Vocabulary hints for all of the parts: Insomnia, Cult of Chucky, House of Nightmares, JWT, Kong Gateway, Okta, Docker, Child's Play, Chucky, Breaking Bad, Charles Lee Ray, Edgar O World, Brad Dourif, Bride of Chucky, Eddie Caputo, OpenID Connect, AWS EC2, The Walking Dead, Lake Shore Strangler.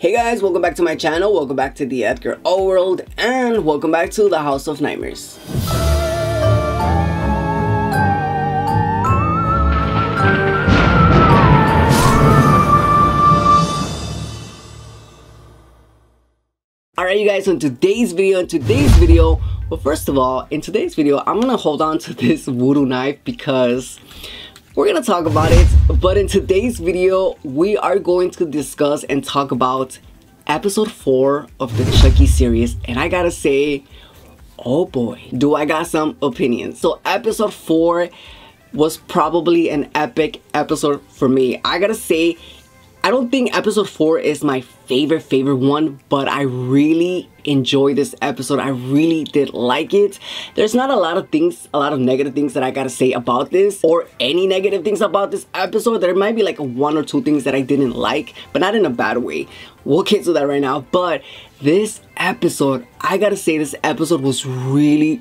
Hey guys, welcome back to my channel, welcome back to the Edgar O World, and welcome back to the House of Nightmares. Alright you guys, in today's video, I'm gonna hold on to this voodoo knife because we're gonna talk about it, but in today's video, we are going to discuss and talk about episode 4 of the Chucky series. And I gotta say, oh boy, do I got some opinions. So episode 4 was probably an epic episode for me. I gotta say, I don't think episode 4 is my favorite one, but I really enjoyed this episode. I really did like it. There's not a lot of negative things that I gotta say about this, or any negative things about this episode. There might be like one or two things that I didn't like, but not in a bad way. We'll get to that right now. But this episode, I gotta say, this episode was really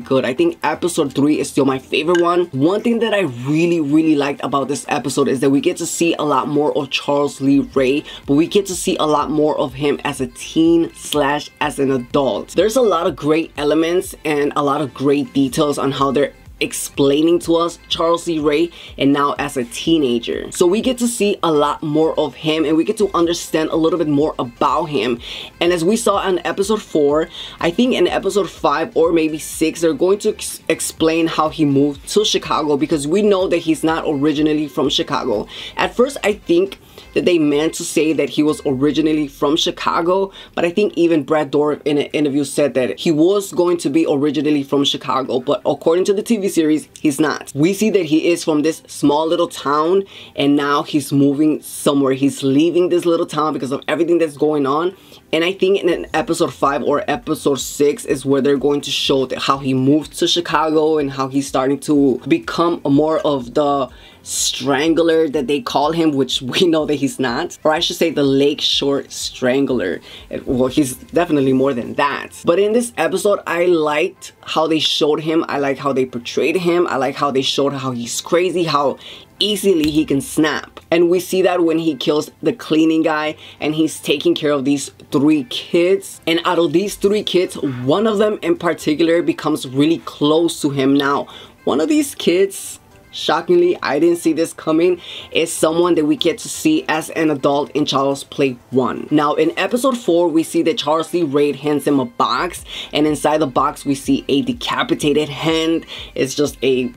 good. I think episode 3 is still my favorite one. One thing that I really liked about this episode is that we get to see a lot more of Charles Lee Ray, but we get to see a lot more of him as a teen slash as an adult. There's a lot of great elements and a lot of great details on how they're explaining to us Charles Lee Ray and now as a teenager. So we get to see a lot more of him and we get to understand a little bit more about him. And as we saw in episode 4, I think in episode 5 or maybe 6, they're going to explain how he moved to Chicago, because we know that he's not originally from Chicago. At first I think that they meant to say that he was originally from Chicago, but I think even Brad Dourif in an interview said that he was going to be originally from Chicago, but according to the TV series, he's not. We see that he is from this small little town, and now he's moving somewhere. He's leaving this little town because of everything that's going on, and I think in episode 5 or episode 6 is where they're going to show that how he moved to Chicago and how he's starting to become more of the Strangler that they call him, which we know that he's not, or I should say the Lake Shore Strangler. Well, he's definitely more than that. But in this episode, I liked how they showed him. I like how they portrayed him. I like how they showed how he's crazy, how easily he can snap. And we see that when he kills the cleaning guy and he's taking care of these 3 kids. And out of these 3 kids, one of them in particular becomes really close to him. Now, one of these kids, shockingly, I didn't see this coming, is someone that we get to see as an adult in Child's Play 1. Now, in episode 4, we see that Charles Lee Ray hands him a box, and inside the box, we see a decapitated hand. It's just a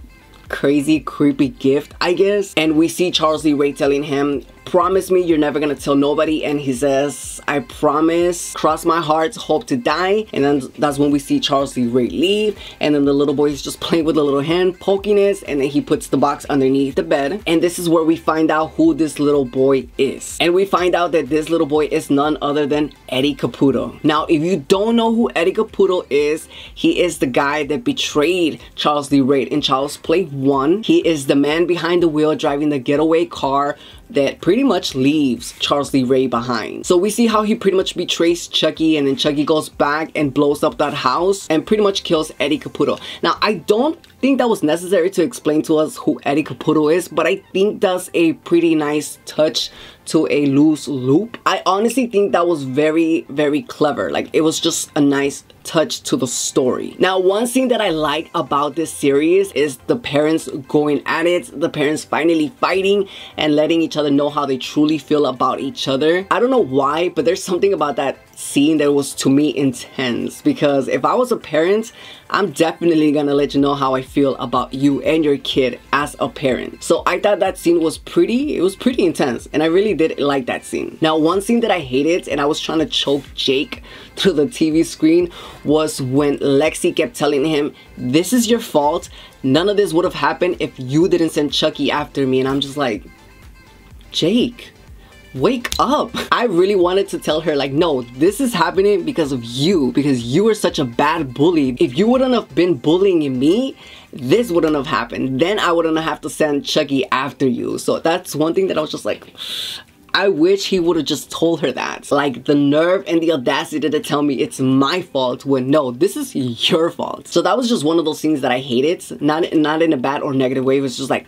crazy, creepy gift, I guess. And we see Charles Lee Ray telling him, "Promise me you're never gonna tell nobody," and he says, "I promise, cross my heart, hope to die." And then that's when we see Charles Lee Ray leave, and then the little boy is just playing with the little hand, poking it, and then he puts the box underneath the bed. And this is where we find out who this little boy is, and we find out that this little boy is none other than Eddie Caputo. Now, if you don't know who Eddie Caputo is, he is the guy that betrayed Charles Lee Ray in Child's Play 1. He is the man behind the wheel driving the getaway car that pretty much leaves Charles Lee Ray behind. So we see how he pretty much betrays Chucky, and then Chucky goes back and blows up that house and pretty much kills Eddie Caputo. Now, I don't think that was necessary to explain to us who Eddie Caputo is, but I think that's a pretty nice touch to a loose loop. I honestly think that was very clever. Like, it was just a nice touch to the story. Now, one thing that I like about this series is the parents going at it, the parents finally fighting and letting each other know how they truly feel about each other. I don't know why, but there's something about that scene that was, to me, intense, because if I was a parent, I'm definitely gonna let you know how I feel about you and your kid as a parent. So I thought that scene was pretty intense, and I really did like that scene. Now, one scene that I hated, and I was trying to choke Jake through the TV screen, was when Lexi kept telling him, "This is your fault. None of this would have happened if you didn't send Chucky after me." And I'm just like, Jake, wake up. I really wanted to tell her, like, no, this is happening because of you, because you were such a bad bully. If you wouldn't have been bullying me, this wouldn't have happened. Then I wouldn't have to send Chucky after you. So that's one thing that I was just like, I wish he would have just told her that. Like, the nerve and the audacity to tell me it's my fault, when no, this is your fault. So that was just one of those things that I hated. Not in a bad or negative way. It was just like,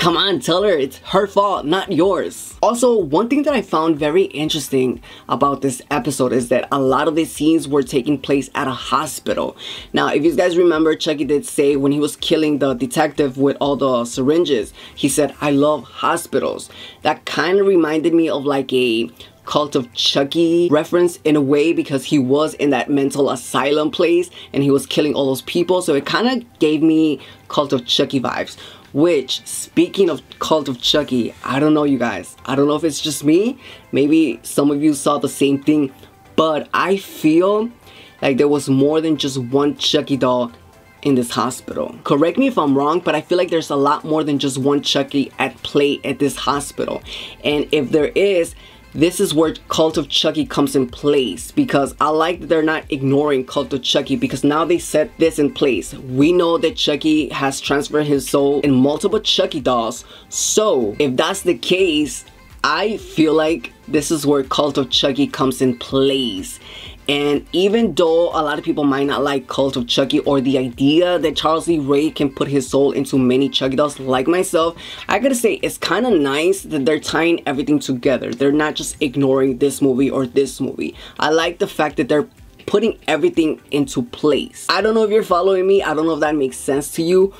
Come on, tell her it's her fault, not yours. Also, one thing that I found very interesting about this episode is that a lot of the scenes were taking place at a hospital. Now, if you guys remember, Chucky did say when he was killing the detective with all the syringes, he said, "I love hospitals." That kind of reminded me of like a Cult of Chucky reference in a way, because he was in that mental asylum place and he was killing all those people, so it kind of gave me Cult of Chucky vibes. Which, speaking of Cult of Chucky, I don't know you guys, I don't know if it's just me, maybe some of you saw the same thing, but I feel like there was more than just one Chucky doll in this hospital. Correct me if I'm wrong, but I feel like there's a lot more than just one Chucky at play at this hospital. And if there is, this is where Cult of Chucky comes in place, because I like that they're not ignoring Cult of Chucky, because now they set this in place. We know that Chucky has transferred his soul in multiple Chucky dolls, so if that's the case, I feel like this is where Cult of Chucky comes in place. And even though a lot of people might not like Cult of Chucky or the idea that Charles Lee Ray can put his soul into many Chucky dolls, like myself, I gotta say it's kind of nice that they're tying everything together. They're not just ignoring this movie or this movie. I like the fact that they're putting everything into place. I don't know if you're following me. I don't know if that makes sense to you.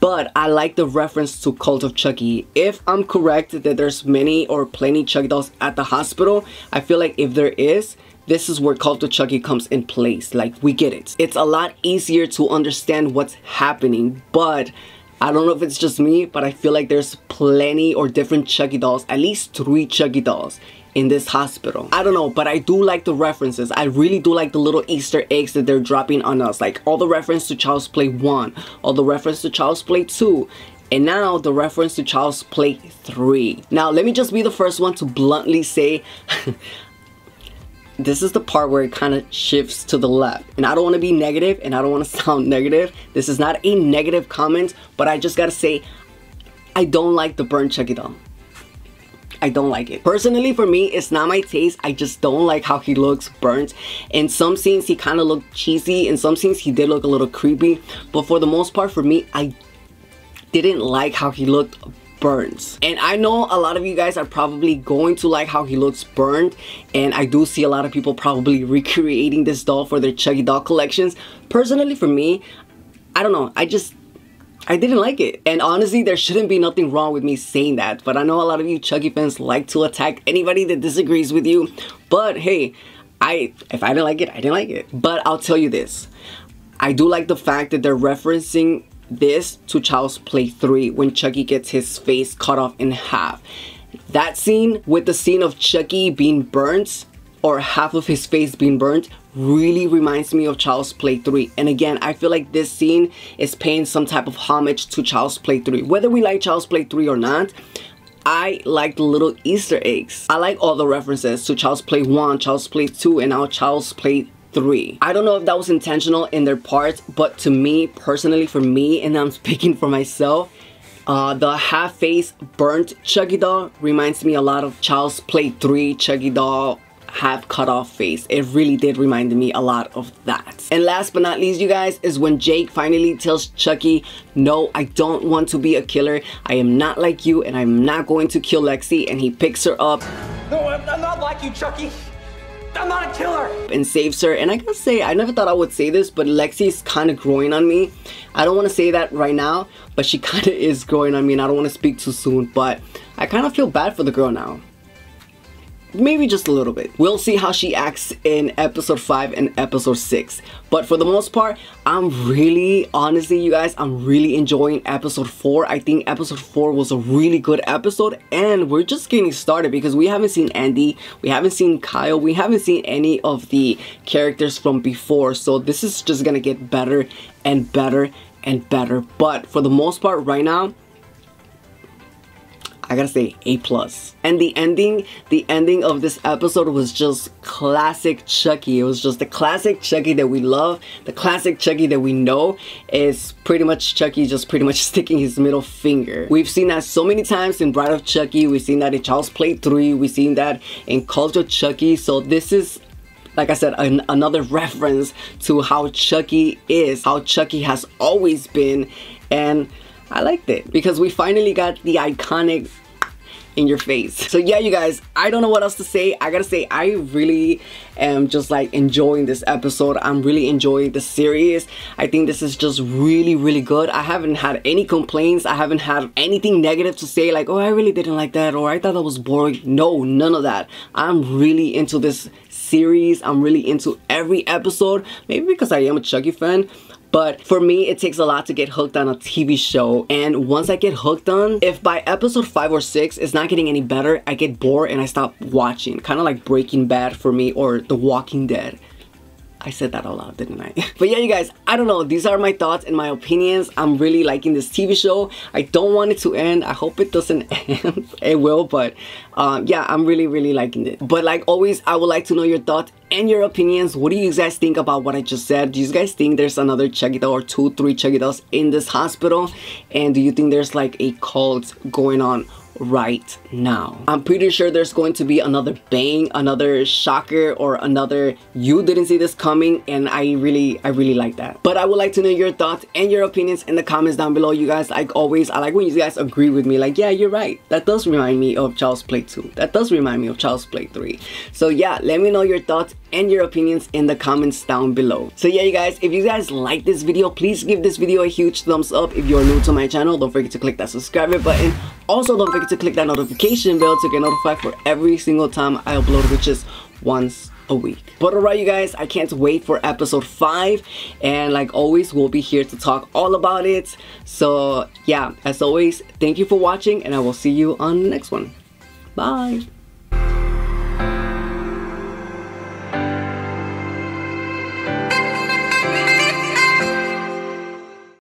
But I like the reference to Cult of Chucky. If I'm correct that there's many or plenty Chucky dolls at the hospital, I feel like if there is, this is where Cult of Chucky comes in place. Like, we get it. It's a lot easier to understand what's happening, but I don't know if it's just me, but I feel like there's plenty or different Chucky dolls, at least 3 Chucky dolls in this hospital. I don't know, but I do like the references. I really do like the little Easter eggs that they're dropping on us, like all the reference to Child's Play 1, all the reference to Child's Play 2, and now the reference to Child's Play 3. Now, let me just be the first one to bluntly say, this is the part where it kind of shifts to the left. And I don't want to be negative and I don't want to sound negative. This is not a negative comment, but I just got to say, I don't like the burnt Chucky doll. I don't like it. Personally, for me, it's not my taste. I just don't like how he looks burnt. In some scenes, he kind of looked cheesy. In some scenes, he did look a little creepy. But for the most part, for me, I didn't like how he looked burnt. And I know a lot of you guys are probably going to like how he looks burnt, and I do see a lot of people probably recreating this doll for their Chucky doll collections. Personally, for me, I don't know, I didn't like it. And honestly, there shouldn't be nothing wrong with me saying that, but I know a lot of you Chucky fans like to attack anybody that disagrees with you. But hey, if I didn't like it, I didn't like it. But I'll tell you this, I do like the fact that they're referencing this to Child's Play 3 when Chucky gets his face cut off in half. That scene with the scene of Chucky being burnt, or half of his face being burnt, really reminds me of Child's Play 3. And again, I feel like this scene is paying some type of homage to Child's Play 3. Whether we like Child's Play 3 or not, I like the little Easter eggs. I like all the references to Child's Play 1, Child's Play 2, and now Child's Play 3. I don't know if that was intentional in their parts, but to me, personally, for me, and I'm speaking for myself, the half-face burnt Chucky doll reminds me a lot of Child's Play 3 Chucky doll half cut off face. It really did remind me a lot of that. And last but not least, you guys, is when Jake finally tells Chucky, "No, I don't want to be a killer. I am not like you, and I'm not going to kill Lexi," and he picks her up. "No, I'm not like you, Chucky. I'm not a killer," and saves her. And I gotta say, I never thought I would say this, but Lexi's kind of growing on me. I don't want to say that right now, but she kind of is growing on me, and I don't want to speak too soon, but I kind of feel bad for the girl now. Maybe just a little bit. We'll see how she acts in episode 5 and episode 6. But for the most part, I'm really, honestly, you guys, I'm really enjoying episode 4. I think episode 4 was a really good episode, and we're just getting started because we haven't seen Andy, we haven't seen Kyle, we haven't seen any of the characters from before. So this is just gonna get better and better and better. But for the most part, right now, I gotta say A+. And the ending of this episode was just classic Chucky. It was just the classic Chucky that we love, the classic Chucky that we know is pretty much Chucky just pretty much sticking his middle finger. We've seen that so many times in Bride of Chucky, we've seen that in Child's Play 3, we've seen that in Cult of Chucky, so this is, like I said, another reference to how Chucky is, how Chucky has always been, and I liked it because we finally got the iconic in your face. So yeah, you guys, I don't know what else to say. I gotta say, I really am just like enjoying this episode. I'm really enjoying the series. I think this is just really, really good. I haven't had any complaints. I haven't had anything negative to say like, oh, I really didn't like that, or I thought that was boring. No, none of that. I'm really into this series. I'm really into every episode, maybe because I am a Chucky fan. But for me, it takes a lot to get hooked on a TV show. And once I get hooked on, if by episode 5 or 6 it's not getting any better, I get bored and I stop watching. Kind of like Breaking Bad for me, or The Walking Dead. I said that out loud, didn't I? But yeah, you guys, I don't know. These are my thoughts and my opinions. I'm really liking this TV show. I don't want it to end. I hope it doesn't end. It will, but yeah, I'm really, really liking it. But like always, I would like to know your thoughts and your opinions. What do you guys think about what I just said? Do you guys think there's another Chucky doll, or 2, 3 Chucky dolls in this hospital? And do you think there's like a cult going on right now? I'm pretty sure there's going to be another bang, another shocker, or another you didn't see this coming, and I really like that. But I would like to know your thoughts and your opinions in the comments down below, you guys. Like always, I like when you guys agree with me, like, yeah, you're right, that does remind me of Child's Play 2, that does remind me of Child's Play 3. So yeah, let me know your thoughts and your opinions in the comments down below. So yeah, you guys, if you guys like this video, please give this video a huge thumbs up. If you're new to my channel, don't forget to click that subscribe button. Also, don't forget to click that notification bell to get notified for every single time I upload, which is once a week. But alright, you guys, I can't wait for episode 5, and like always, we'll be here to talk all about it. So yeah, as always, thank you for watching, and I will see you on the next one. Bye!